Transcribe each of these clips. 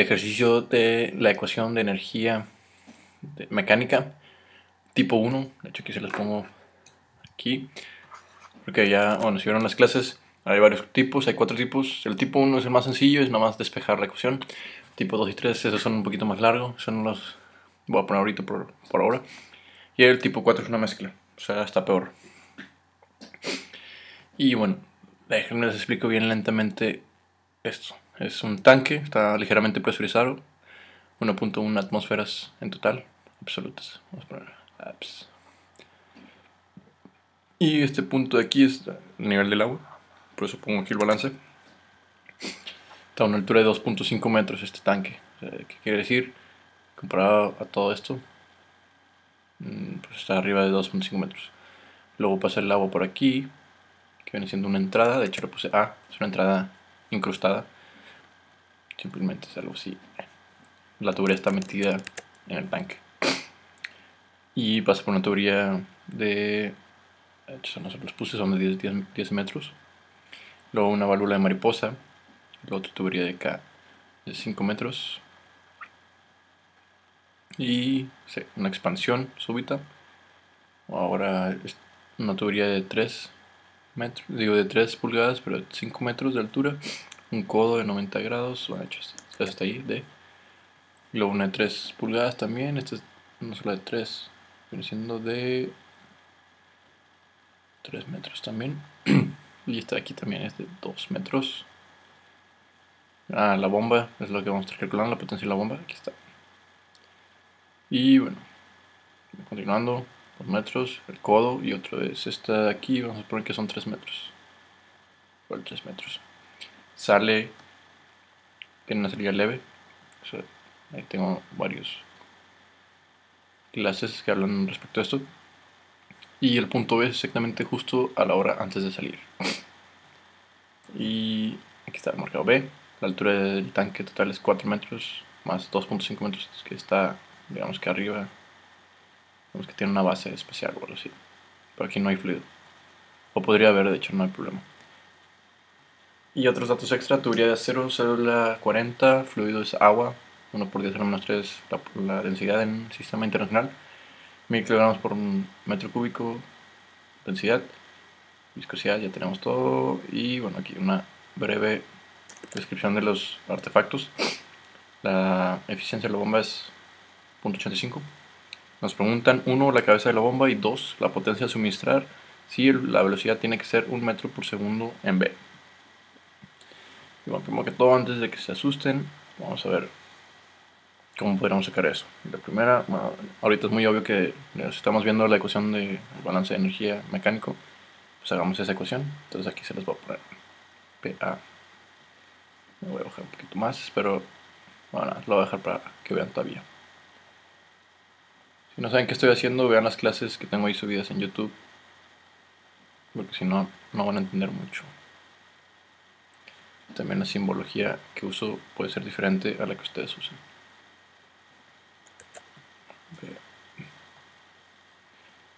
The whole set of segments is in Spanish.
el ejercicio de la ecuación de energía mecánica tipo 1. De hecho, aquí se los pongo aquí, porque ya, bueno, si vieron las clases, hay varios tipos, hay 4 tipos. El tipo 1 es el más sencillo, es nada más despejar la ecuación. Tipo 2 y 3, esos son un poquito más largos, son los... voy a poner ahorita por ahora. Y el tipo 4 es una mezcla, o sea, está peor. Y bueno, déjenme les explico bien lentamente esto. Es un tanque, está ligeramente presurizado, 1.1 atmósferas en total, absolutas. Vamos a poner apps. Y este punto de aquí es el nivel del agua, por eso pongo aquí el balance. Está a una altura de 2.5 metros este tanque. ¿Qué quiere decir? Comparado a todo esto, pues está arriba de 2.5 metros. Luego pasa el agua por aquí, que viene siendo una entrada. De hecho, le puse A, es una entrada incrustada. Simplemente es algo así. La tubería está metida en el tanque. Y pasa por una tubería de... de hecho, no se los puse, son de 10 metros. Luego una válvula de mariposa. Luego otra tubería de acá de 5 metros. Y sí, una expansión súbita. Ahora una tubería de 3 metros, digo de 3 pulgadas, pero 5 metros de altura. Un codo de 90 grados, bueno, hasta ahí. Luego una de 3 pulgadas también. Esta es una sola de 3, viene siendo de 3 metros también. Y esta de aquí también es de 2 metros. Ah, la bomba es lo que vamos a estar calculando, la potencia de la bomba. Aquí está. Y bueno, continuando, 2 metros, el codo, y otra vez esta de aquí, vamos a poner que son 3 metros. Por 3 metros. Sale, tiene una salida leve. O sea, ahí tengo varios clases que hablan respecto a esto. Y el punto B es exactamente justo a la hora antes de salir. Y aquí está marcado B. La altura del tanque total es 4 metros más 2.5 metros que está... digamos que arriba, digamos que tiene una base especial o algo así. Pero aquí no hay fluido. O podría haber, de hecho, no hay problema. Y otros datos extra: tubería de acero, célula 40, fluido es agua, 1 por 10 a la menos 3, la densidad en sistema internacional, 1000 kilogramos por metro cúbico, densidad, viscosidad, ya tenemos todo. Y bueno, aquí una breve descripción de los artefactos. La eficiencia de la bomba es 0.85. Nos preguntan 1 la cabeza de la bomba y 2 la potencia a suministrar, si la velocidad tiene que ser 1 metro por segundo en B. Y bueno, primero que todo, antes de que se asusten, vamos a ver cómo podríamos sacar eso. La primera, bueno, ahorita es muy obvio que estamos viendo la ecuación del balance de energía mecánico, pues hagamos esa ecuación. Entonces aquí se les va a poner PA. Me voy a bajar un poquito más, pero bueno, lo voy a dejar para que vean todavía. Si no saben qué estoy haciendo, vean las clases que tengo ahí subidas en YouTube, porque si no, no van a entender mucho. También la simbología que uso puede ser diferente a la que ustedes usan.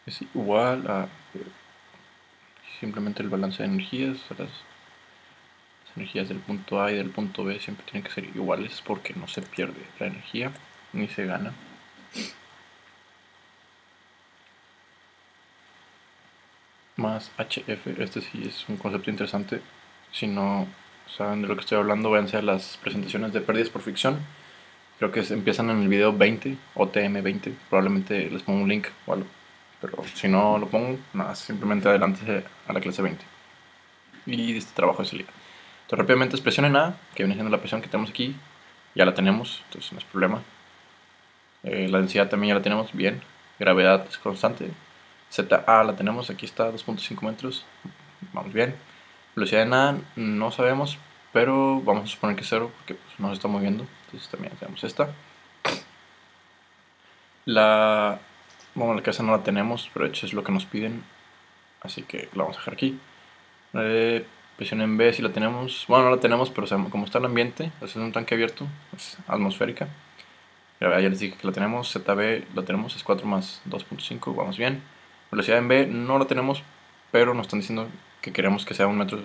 Es igual a simplemente el balance de energías. Las energías del punto A y del punto B siempre tienen que ser iguales, porque no se pierde la energía ni se gana. Más HF, este sí es un concepto interesante. Si no saben de lo que estoy hablando, véanse a las presentaciones de pérdidas por fricción. Creo que empiezan en el video 20, OTM 20. Probablemente les pongo un link o algo, pero si no lo pongo, nada, simplemente adelante a la clase 20. Y este trabajo de salida, entonces rápidamente es presión en A, que viene siendo la presión que tenemos aquí. Ya la tenemos, entonces no es problema. La densidad también ya la tenemos, bien. Gravedad es constante. ZA la tenemos, aquí está, 2.5 metros, vamos bien. Velocidad de nada no sabemos, pero vamos a suponer que es 0, porque pues, no se está moviendo, entonces también tenemos esta. Bueno, la casa no la tenemos, pero de hecho es lo que nos piden, así que la vamos a dejar aquí. Presión en B si la tenemos, bueno, no la tenemos, pero como está el ambiente, es un tanque abierto, es atmosférica. Ya les dije que la tenemos, ZB la tenemos, es 4 más 2.5, vamos bien. Velocidad en B no la tenemos, pero nos están diciendo que queremos que sea 1 metro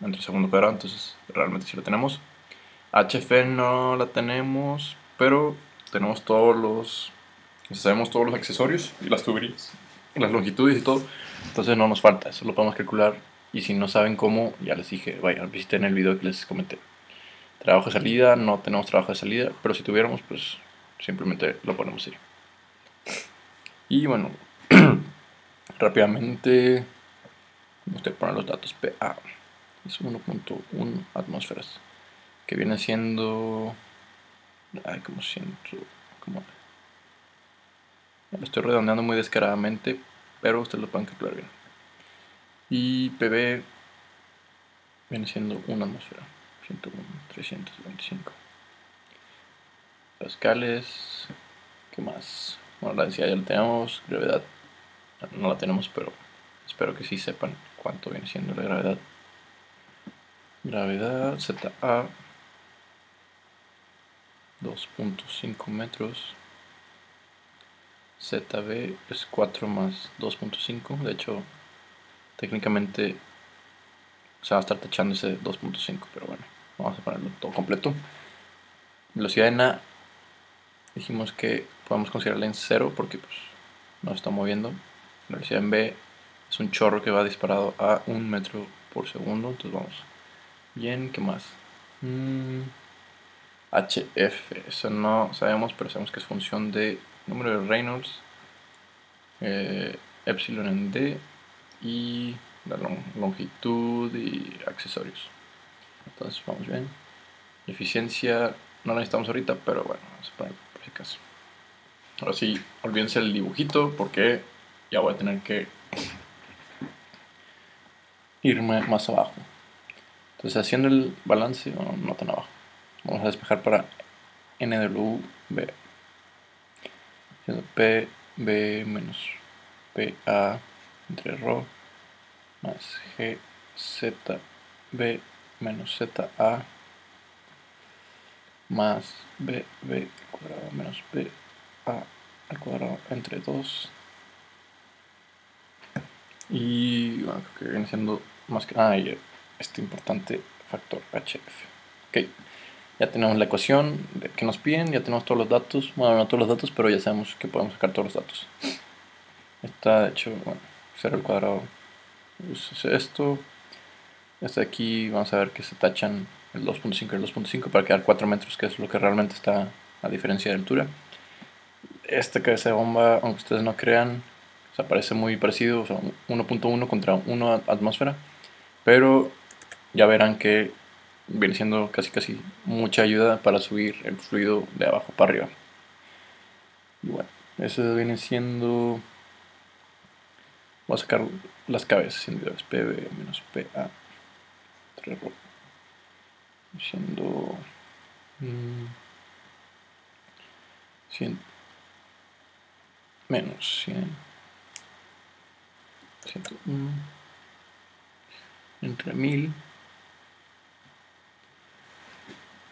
por segundo cuadrado, entonces realmente sí lo tenemos. HF no la tenemos, pero tenemos todos los, sabemos todos los accesorios y las tuberías, las longitudes y todo. Entonces no nos falta, eso lo podemos calcular. Y si no saben cómo, ya les dije, vayan, visiten el video que les comenté. Trabajo de salida, no tenemos trabajo de salida, pero si tuviéramos, pues simplemente lo ponemos ahí. Y bueno, rápidamente usted pone los datos. PA es 1.1 atmósferas, que viene siendo como siento, como lo estoy redondeando muy descaradamente, pero ustedes lo pueden calcular bien. Y PB viene siendo 1 atmósfera, 101, 325 pascales. ¿Qué más? Bueno, la densidad ya la tenemos, gravedad no la tenemos, pero espero que sí sepan cuánto viene siendo la gravedad. Gravedad ZA 2.5 metros, ZB es 4 más 2.5, de hecho técnicamente se va a estar tachando ese 2.5, pero bueno, vamos a ponerlo todo completo. Velocidad en A, dijimos que podemos considerarla en 0 porque pues no se está moviendo. La velocidad en B es un chorro que va disparado a 1 metro por segundo, entonces vamos bien. ¿Qué más? HF, eso no sabemos, pero sabemos que es función de número de Reynolds, epsilon en D y la longitud y accesorios. Entonces vamos bien. Eficiencia no la necesitamos ahorita, pero bueno, vamos a poner por si acaso. Ahora sí, olvídense el dibujito porque ya voy a tener que irme más abajo. Entonces haciendo el balance, bueno, no tan abajo, vamos a despejar para NWB, haciendo PB menos PA entre Rho más GZB menos ZA más BB al cuadrado menos BA al cuadrado entre 2. Y bueno, creo que viene siendo más que nada este importante factor HF. Ok, ya tenemos la ecuación que nos piden, ya tenemos todos los datos. Bueno, no todos los datos, pero ya sabemos que podemos sacar todos los datos. Está de hecho, bueno, 0 al cuadrado es esto. Hasta aquí vamos a ver que se tachan el 2.5 y el 2.5 para quedar 4 metros, que es lo que realmente está a diferencia de altura. Esta cabeza de bomba, aunque ustedes no crean, se parece muy parecido, o sea, 1.1 contra 1 atmósfera, pero ya verán que viene siendo casi mucha ayuda para subir el fluido de abajo para arriba. Y bueno, eso viene siendo... Voy a sacar las cabezas individuales, PB menos PA, 3 Rho, siendo 100 menos 100, 101 entre 1000.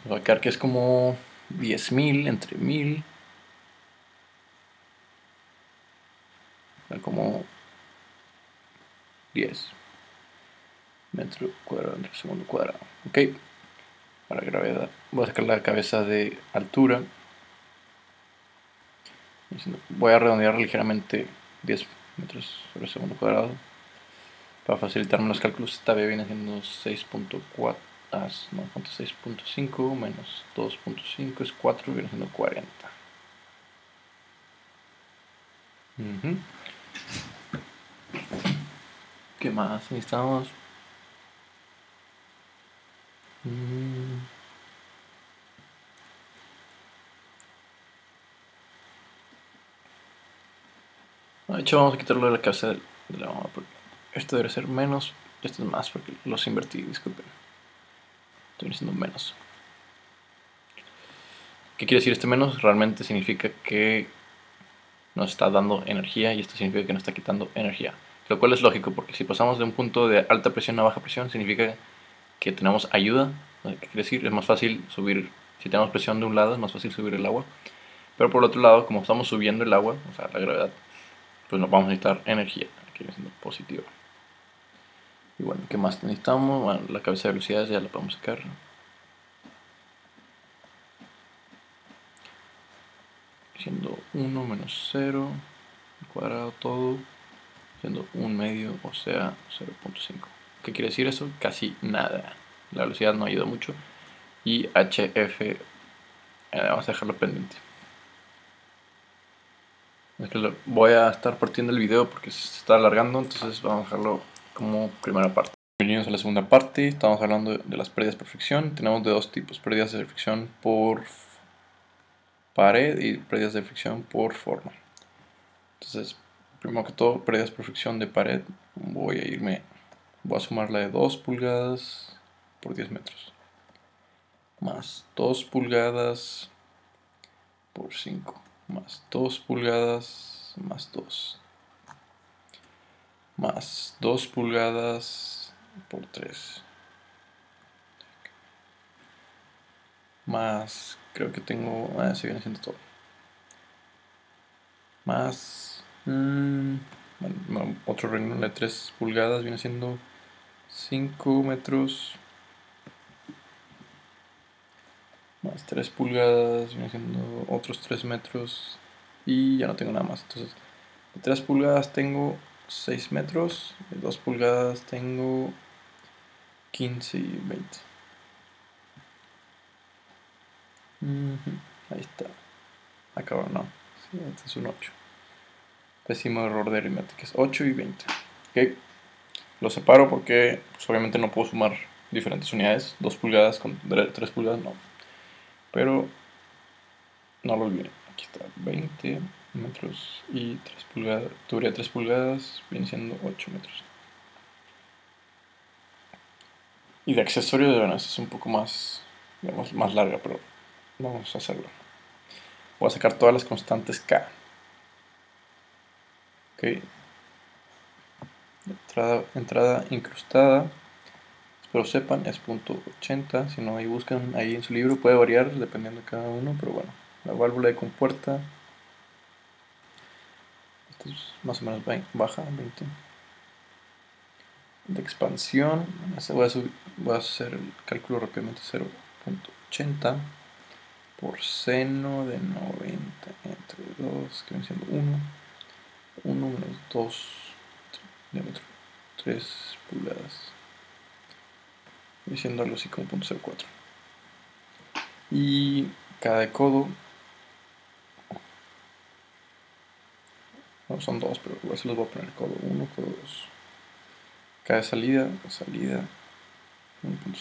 Nos va a quedar que es como 10.000 entre 1000, como 10 metro cuadrado entre segundo cuadrado. Ok, para gravedad voy a sacar la cabeza de altura, voy a redondear ligeramente 10 metros sobre segundo cuadrado para facilitarme los cálculos. Esta B viene siendo 6.4, no, 6.5 menos 2.5 es 4, viene siendo 40. ¿Qué más necesitamos? De hecho vamos a quitarlo de la cabeza de la bomba porque esto debe ser menos, esto es más porque los invertí, disculpen. Estoy diciendo menos. ¿Qué quiere decir este menos? Realmente significa que nos está dando energía y esto significa que nos está quitando energía. Lo cual es lógico, porque si pasamos de un punto de alta presión a baja presión, significa que tenemos ayuda. ¿Qué quiere decir? Es más fácil subir, si tenemos presión de un lado, es más fácil subir el agua. Pero por el otro lado, como estamos subiendo el agua, o sea, la gravedad, pues nos vamos a necesitar energía, que viene siendo positiva. Y bueno, ¿qué más necesitamos? Bueno, la cabeza de velocidades ya la podemos sacar. siendo 1 menos 0 al cuadrado todo, siendo 1/2, o sea 0.5. ¿Qué quiere decir eso? Casi nada. La velocidad no ayuda mucho. Y HF, vamos a dejarlo pendiente. Voy a estar partiendo el video porque se está alargando, entonces vamos a dejarlo como primera parte. Bienvenidos a la segunda parte. Estamos hablando de las pérdidas por fricción. Tenemos de dos tipos: pérdidas de fricción por pared y pérdidas de fricción por forma. Entonces, primero que todo, pérdidas por fricción de pared. Voy a sumar la de 2 pulgadas por 10 metros. Más 2 pulgadas por 5. Más 2 pulgadas, más 2. Más 2 pulgadas por 3. Más, creo que tengo, se viene haciendo todo. Más, otro renglón de 3 pulgadas viene siendo 5 metros. Más 3 pulgadas viene siendo otros 3 metros. Y ya no tengo nada más. Entonces, de 3 pulgadas tengo 6 metros. De 2 pulgadas tengo 15 y 20. Ahí está. Acabo, no. Sí, este es un 8. Pésimo error de aritmética. Es 8 y 20. Ok. Lo separo porque pues, obviamente no puedo sumar diferentes unidades. 2 pulgadas con 3 pulgadas no. Pero no lo olviden. Aquí está 20 metros y 3 pulgadas. Tubería 3 pulgadas viene siendo 8 metros. Y de accesorios, de verdad, es un poco más, digamos, más larga, pero vamos a hacerlo. Voy a sacar todas las constantes K. Ok. Entrada incrustada. Espero sepan, es .80. Si no, ahí buscan, ahí en su libro. Puede variar dependiendo de cada uno, pero bueno. La válvula de compuerta. Esta es más o menos baja, 20. De expansión. Voy a hacer el cálculo rápidamente. 0.80 por seno de 90 entre 2, que viene siendo 1. 1 menos 2, diámetro 3 pulgadas, y siendo algo así como 0.04. Y cada codo, no son 2, pero igual se los voy a poner codo 1, codo 2. Cada salida 1.0. No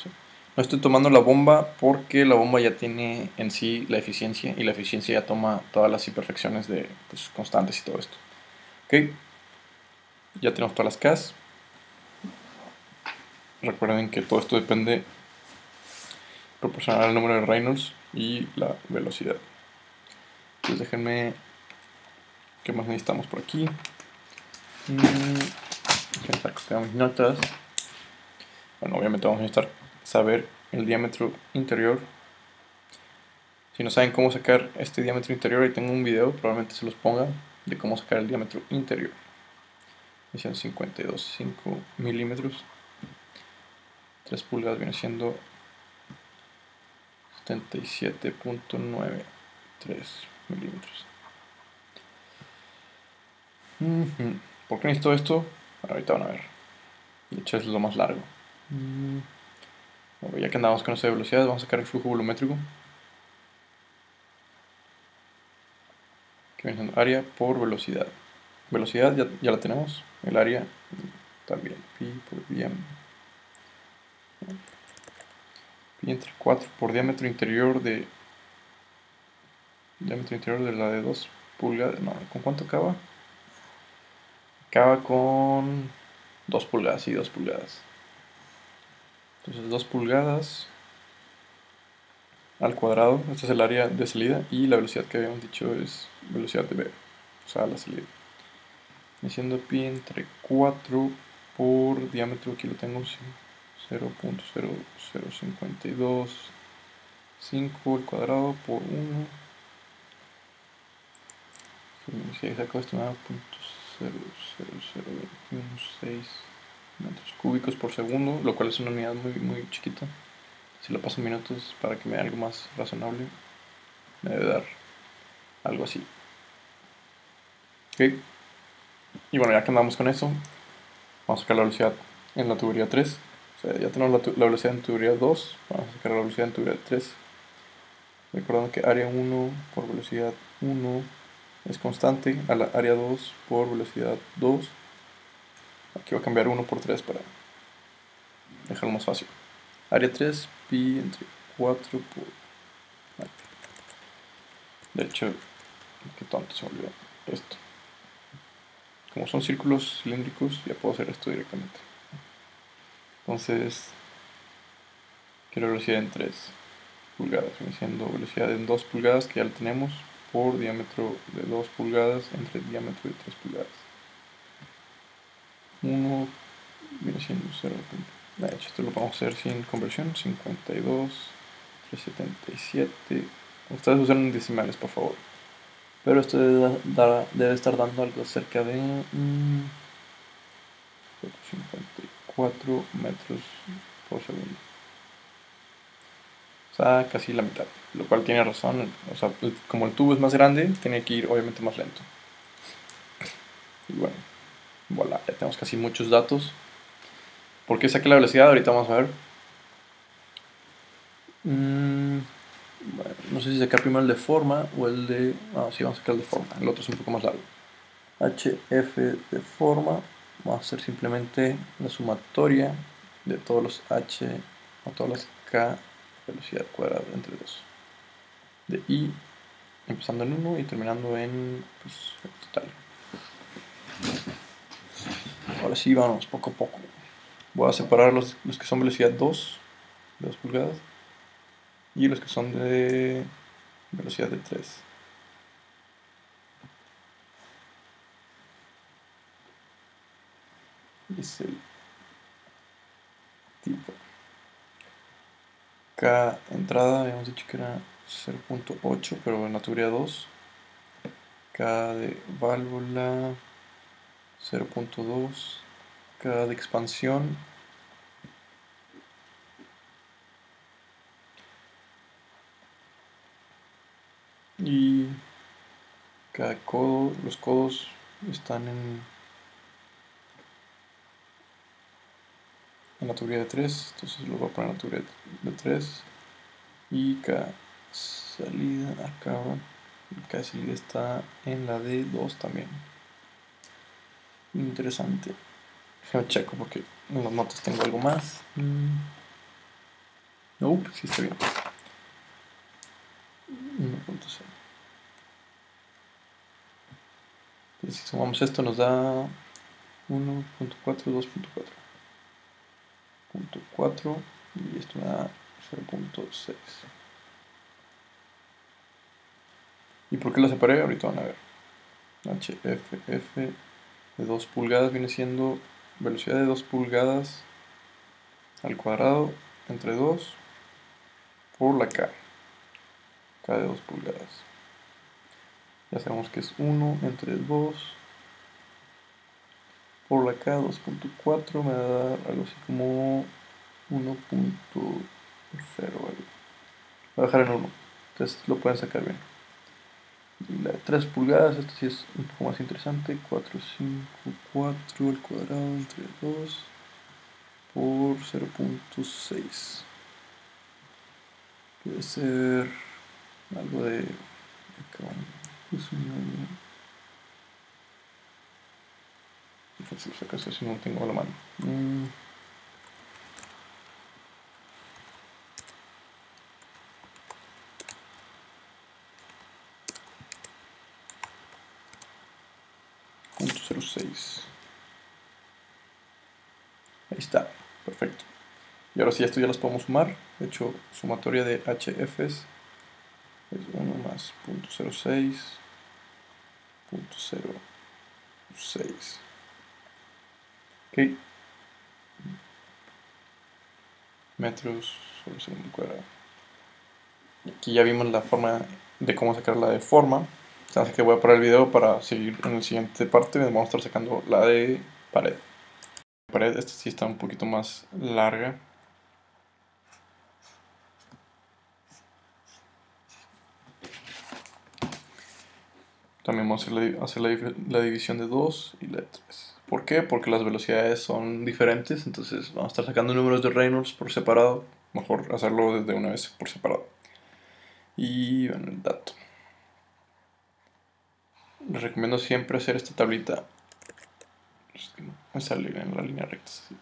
estoy tomando la bomba porque la bomba ya tiene en sí la eficiencia, y la eficiencia ya toma todas las imperfecciones de pues, constantes y todo esto. Ok, ya tenemos todas las Ks. Recuerden que todo esto depende proporcional al número de Reynolds y la velocidad. Entonces déjenme, ¿qué más necesitamos por aquí? Saco mis notas. Bueno, obviamente vamos a necesitar saber el diámetro interior. Si no saben cómo sacar este diámetro interior, ahí tengo un video, probablemente se los ponga, de cómo sacar el diámetro interior. Viene siendo 52.5 milímetros. 3 pulgadas viene siendo 77.93 milímetros. ¿Por qué necesito esto? Ahorita van a ver. De hecho es lo más largo. Bueno, ya que andamos con esa velocidad, vamos a sacar el flujo volumétrico, que viene siendo área por velocidad. Velocidad ya la tenemos. El área también. Pi por diámetro. Pi entre 4 por diámetro interior de. Diámetro interior de la de 2 pulgadas. No, ¿con cuánto acaba? Acaba con 2 pulgadas y 2 pulgadas. Entonces 2 pulgadas al cuadrado. Este es el área de salida, y la velocidad que habíamos dicho es velocidad de B, o sea, la salida. Haciendo pi entre 4 por diámetro, aquí lo tengo, sí. 0.0052 5 al cuadrado por 1. Si ahí saco esto, 0.00021 metros cúbicos por segundo, lo cual es una unidad muy, muy chiquita. Si lo paso en minutos para que me dé algo más razonable, me debe dar algo así. Okay. Y bueno, ya que andamos con eso, vamos a sacar la velocidad en la tubería 3. O sea, ya tenemos la velocidad en tubería 2, vamos a sacar la velocidad en tubería 3. Recordando que área 1 por velocidad 1 es constante a la área 2 por velocidad 2. Aquí va a cambiar 1 por 3 para dejarlo más fácil. Área 3, pi entre 4 por... De hecho, qué tonto, se me olvidó esto. Como son círculos cilíndricos, ya puedo hacer esto directamente. Entonces, quiero velocidad en 3 pulgadas, diciendo velocidad en 2 pulgadas, que ya la tenemos, por diámetro de 2 pulgadas entre el diámetro de 3 pulgadas. 1 viene siendo 0. De hecho, esto lo vamos a hacer sin conversión. 52, 377. Ustedes usan decimales, por favor. Pero esto debe estar dando algo cerca de 54 metros por segundo. O sea, casi la mitad. Lo cual tiene razón. O sea, como el tubo es más grande, tiene que ir obviamente más lento. Y bueno, voilà, ya tenemos casi muchos datos. ¿Por qué saqué la velocidad? Ahorita vamos a ver. Bueno, no sé si sacar primero el de forma o el de... Ah, sí, vamos a sacar el de forma. El otro es un poco más largo. HF de forma. Vamos a hacer simplemente la sumatoria de todos los H o todas las K velocidad cuadrada entre 2. De I, empezando en 1 y terminando en, pues, en total. Ahora sí, vamos poco a poco. Voy a separar los que son velocidad 2 de 2 pulgadas y los que son de velocidad de 3. Es el tipo K entrada, habíamos dicho que era 0.8, pero en la tubería 2. K de válvula 0.2, K de expansión, y K de codo. Los codos están en la tubería de 3, entonces lo voy a poner en la tubería de 3. Y K salida acá, K salida está en la de 2 también. Interesante. Déjame checo porque en las notas tengo algo más. No, sí está bien. 1.0. Si sumamos esto nos da 1.4, 2.4. 0.4 y esto me da 0.6. ¿Y por qué lo separé? Ahorita van a ver. HFF de 2 pulgadas viene siendo velocidad de 2 pulgadas al cuadrado entre 2 por la K. K de 2 pulgadas. Ya sabemos que es 1 entre 2 por la K. 2.4 me da algo así como 1.0. Voy a dejar en 1. Entonces lo pueden sacar bien. Y la de 3 pulgadas, esto sí es un poco más interesante. 4, 5, 4 al cuadrado entre 2 por 0.6. Puede ser algo de... Acá, es un... acaso si no tengo la mano. .06. Ahí está, perfecto. Y ahora sí, esto ya las podemos sumar. De hecho, sumatoria de HFs es 1 más .06, .06. Okay. Metros sobre segundo cuadrado. Aquí ya vimos la forma de cómo sacar la de forma. Así que voy a parar el video para seguir en la siguiente parte. Vamos a estar sacando la de pared. Pared, esta sí está un poquito más larga. También vamos a hacer la división de 2 y la de 3. ¿Por qué? Porque las velocidades son diferentes, entonces vamos a estar sacando números de Reynolds por separado. Mejor hacerlo desde una vez por separado. Y bueno, el dato. Les recomiendo siempre hacer esta tablita. Es que no me sale en la línea recta. Sí.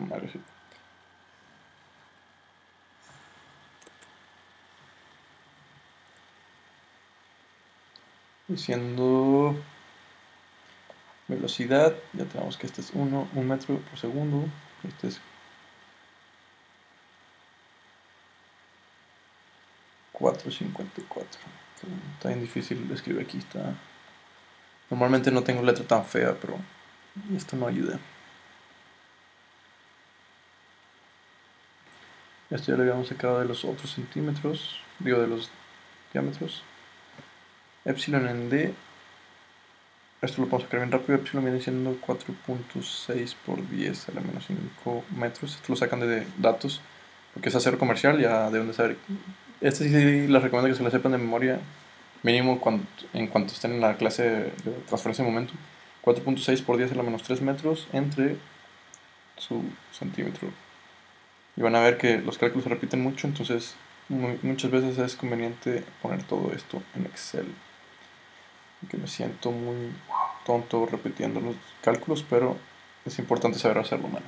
Vale, sí. Diciendo velocidad, ya tenemos que este es 1 metro por segundo, este es 4.54. Está bien difícil de escribir aquí, está. Normalmente no tengo letra tan fea, pero esto no ayuda. Esto ya lo habíamos sacado de los otros centímetros, digo de los diámetros. Epsilon en D, esto lo podemos sacar bien rápido. Epsilon viene siendo 4.6 por 10 a la menos 5 metros. Esto lo sacan de datos, porque es acero comercial, ya deben de saber. Este sí les recomiendo que se lo sepan de memoria, mínimo en cuanto estén en la clase de transferencia de momento. 4.6 por 10 a la menos 3 metros entre su centímetro. Y van a ver que los cálculos se repiten mucho, entonces muchas veces es conveniente poner todo esto en Excel. Que me siento muy tonto repitiendo los cálculos, pero es importante saber hacerlo mano.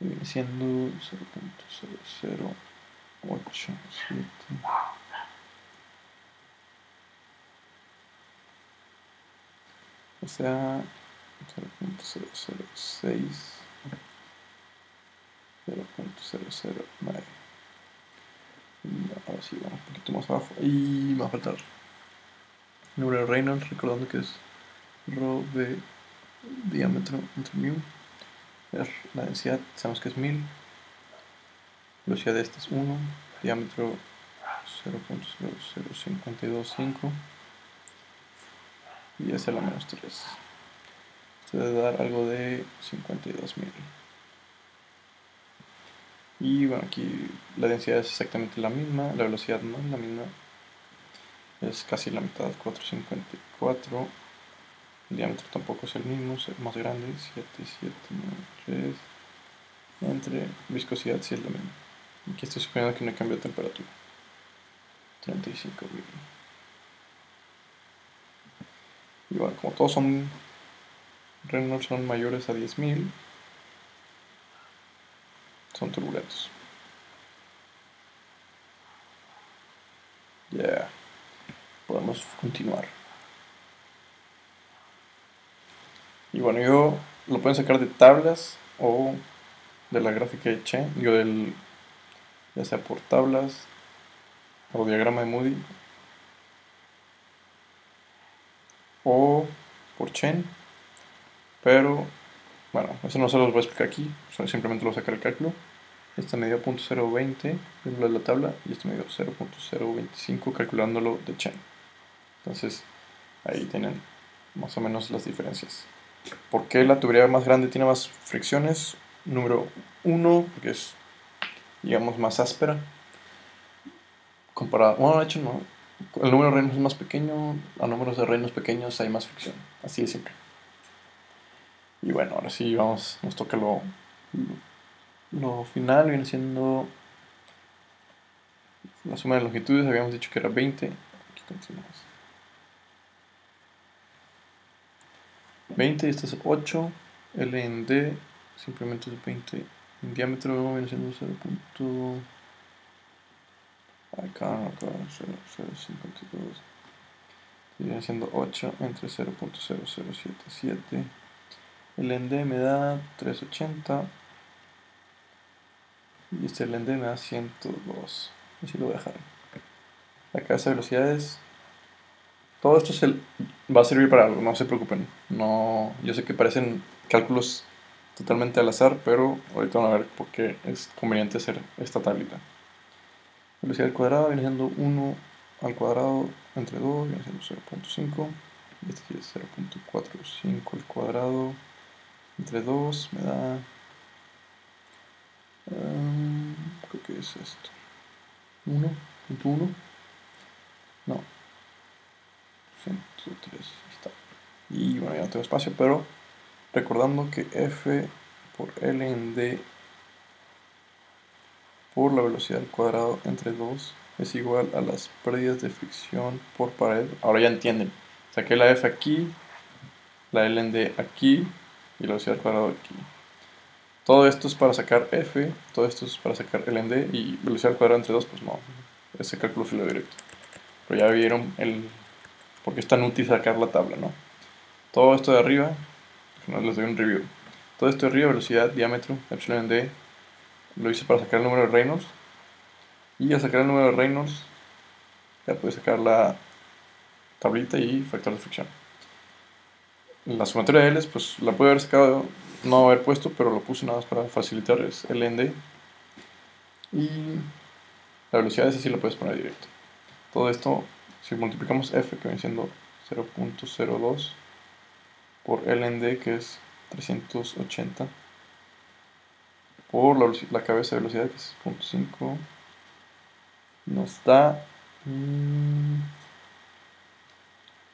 Y viene siendo 0.0087. O sea, 0.006, 0.009. Ahora sí, vamos un poquito más abajo. Y me va a faltar número de Reynolds, recordando que es Rho B diámetro entre mu. La densidad, sabemos que es 1000. Velocidad de este es 1. Diámetro 0.00525. Y es a la menos 3. Esto debe dar algo de 52.000. Y bueno, aquí la densidad es exactamente la misma, la velocidad no es la misma. Es casi la mitad, 4.54. El diámetro tampoco es el mismo, es más grande, 7.793. Entre viscosidad sí es la misma. Aquí estoy suponiendo que no cambia de temperatura. 35.000. Y bueno, como todos son Reynolds, son mayores a 10.000. Son turbulentos. Ya. Yeah. Podemos continuar. Y bueno, yo lo pueden sacar de tablas o de la gráfica de Chen, digo del, ya sea por tablas o diagrama de Moody o por Chen, pero bueno, eso no se los voy a explicar aquí, simplemente lo sacaré el cálculo. Esta me dio 0.020, de la tabla, y este me dio 0.025, calculándolo de Chen. Entonces, ahí tienen más o menos las diferencias. ¿Por qué la tubería más grande tiene más fricciones? Número 1, porque es, digamos, más áspera. Comparado, bueno, de hecho no, el número de reinos es más pequeño, a números de reinos pequeños hay más fricción, así de simple. Y bueno, ahora sí vamos, nos toca lo final. Viene siendo la suma de longitudes, habíamos dicho que era 20. Aquí continuamos. 20 y este es 8. L en D simplemente es 20. En diámetro viene siendo 0. Acá 0.052. Viene siendo 8 entre 0.0077. El ND me da 380 y este LND me da 102. Así lo voy a dejar. La cabeza de velocidades. Todo esto va a servir para algo, no se preocupen. No, yo sé que parecen cálculos totalmente al azar, pero ahorita van a ver por qué es conveniente hacer esta tablita. Velocidad al cuadrado viene siendo 1 al cuadrado entre 2, viene siendo 0.5. Y este es 0.45 al cuadrado. Entre 2 me da... creo que es esto. 1.1. No. útiles. Y bueno, ya no tengo espacio, pero recordando que f por L en D por la velocidad al cuadrado entre 2 es igual a las pérdidas de fricción por pared. Ahora ya entienden, saqué la F aquí, la L en D aquí y la velocidad al cuadrado aquí. Todo esto es para sacar F, todo esto es para sacar L en D, y velocidad al cuadrado entre 2, pues no, ese cálculo fue lo directo. Pero ya vieron el por qué es tan útil sacar la tabla, ¿no? Todo esto de arriba, les doy un review. Todo esto de arriba, velocidad, diámetro, epsilon en D, lo hice para sacar el número de Reynolds. Y al sacar el número de Reynolds, ya pude sacar la tablita y factor de fricción. La sumatoria de L's, pues la pude haber sacado, no haber puesto, pero lo puse nada más para facilitar, es L en D. Y la velocidad, esa sí la puedes poner directo. Todo esto, si multiplicamos F, que viene siendo 0.02, por L en D, que es 380, por la cabeza de velocidad, que es 0.5, nos da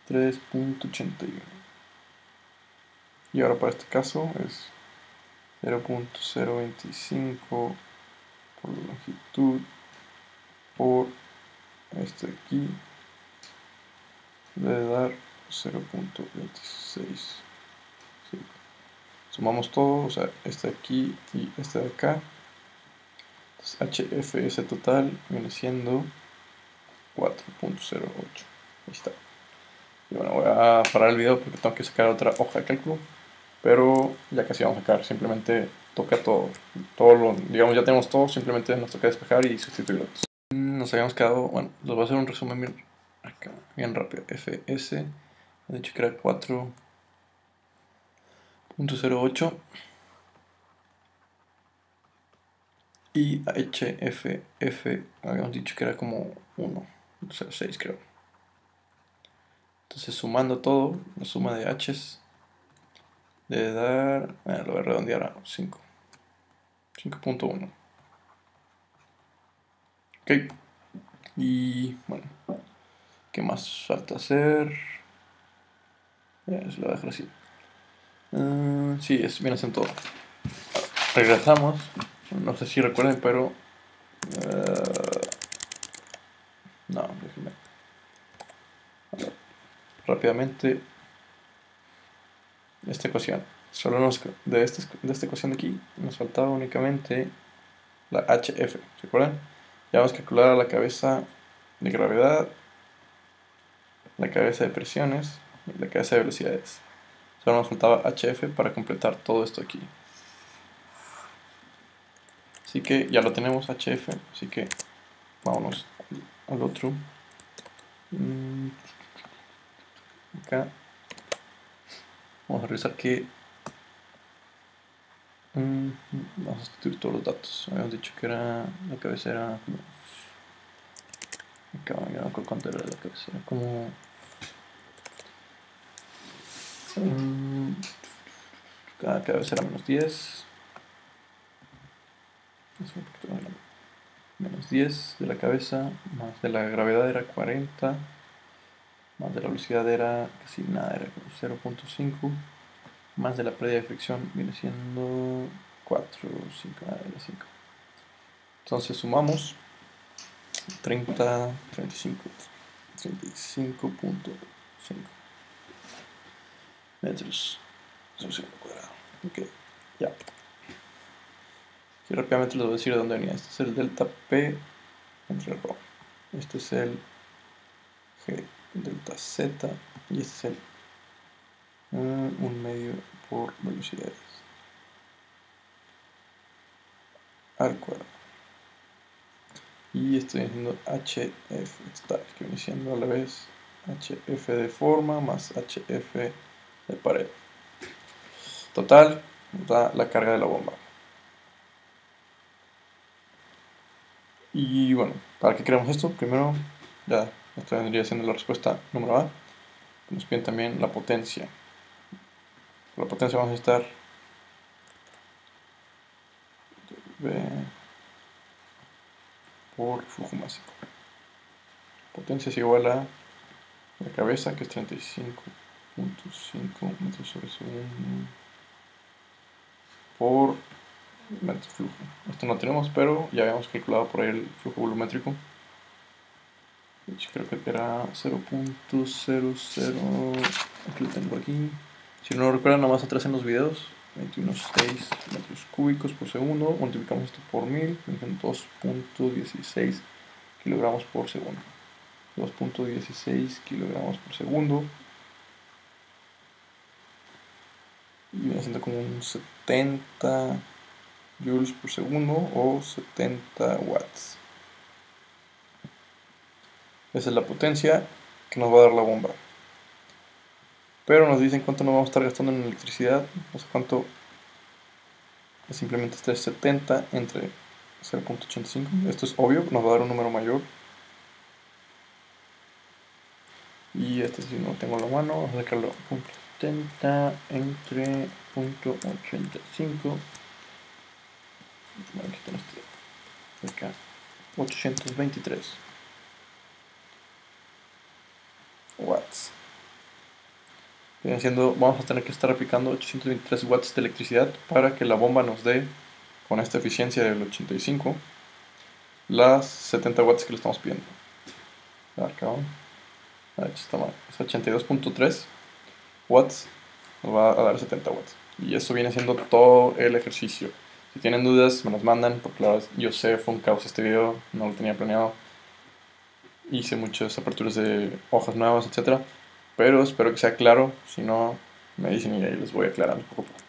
3.81. Y ahora para este caso es 0.025 por la longitud, por este aquí, debe dar 0.26. Sí. Sumamos todo, o sea, este de aquí y este de acá. Entonces HFS total viene siendo 4.08. Ahí está. Y bueno, voy a parar el video porque tengo que sacar otra hoja de cálculo, pero ya casi vamos a sacar, simplemente toca todo lo, digamos, ya tenemos todo, simplemente nos toca despejar y sustituirlos. Nos habíamos quedado, bueno, les voy a hacer un resumen bien, acá, bien rápido. FS, he dicho que era 4.08 y HFF habíamos dicho que era como 1.06, creo. Entonces, sumando todo, la suma de h's debe dar, lo voy a redondear a 5.1. Ok, y bueno, ¿qué más falta hacer? Ya, se lo voy a dejar así. Sí, es bien hacen todo. Regresamos. No sé si recuerden, pero no, déjenme rápidamente esta ecuación. Solo de esta ecuación de aquí nos faltaba únicamente la HF, ¿se acuerdan? Ya vamos a calcular la cabeza de gravedad, la cabeza de presiones y la cabeza de velocidades. Solo nos faltaba HF para completar todo esto aquí. Así que ya lo tenemos, HF. Así que vámonos al otro. Acá vamos a revisar que vamos a sustituir todos los datos. Habíamos dicho que era la cabeza era acá, ya no creo cuánto era la cabeza, era como cada cabeza era menos 10, menos 10 de la cabeza, más de la gravedad era 40, más de la velocidad era casi nada, era como 0.5, más de la pérdida de fricción viene siendo 4, 5. Entonces sumamos 35.5 metros al cuadrado. Ok, ya. Aquí rápidamente les voy a decir de dónde venía. Este es el delta P entre rho, este es el G delta Z y este es el 1/2 por velocidades al cuadrado. Y estoy haciendo HF total, que viene siendo a la vez HF de forma más HF de pared. Total da la carga de la bomba. Y bueno, ¿para qué creamos esto? Primero ya esto vendría siendo la respuesta número A. Nos piden también la potencia. Por la potencia vamos a estar B por flujo másico. Potencia es igual a la cabeza, que es 35.5 metros sobre segundo por metro flujo. Esto no tenemos, pero ya habíamos calculado por ahí el flujo volumétrico. Creo que era 0.00, aquí lo tengo aquí. Si no recuerdan, nada más atrás en los videos, 21.6 metros cúbicos por segundo, multiplicamos esto por 1000, 2.16 kilogramos por segundo. 2.16 kilogramos por segundo. Y viene siendo como un 70 joules por segundo o 70 watts. Esa es la potencia que nos va a dar la bomba. Pero nos dicen cuánto nos vamos a estar gastando en electricidad. O sea, cuánto es simplemente 370 entre 0.85. Esto es obvio, nos va a dar un número mayor. Y este si no tengo la mano, vamos a sacarlo. 0.70 entre 0.85. Aquí tenemos acá 823 watts. Vamos a tener que estar aplicando 823 watts de electricidad para que la bomba nos dé, con esta eficiencia del 85, las 70 watts que le estamos pidiendo. Está mal. Es 82.3 watts, nos va a dar 70 watts. Y eso viene siendo todo el ejercicio. Si tienen dudas, me las mandan, porque la verdad, yo sé, fue un caos este video, no lo tenía planeado. Hice muchas aperturas de hojas nuevas, etcétera. Pero espero que sea claro, si no me dicen y ahí les voy aclarando poco a poco.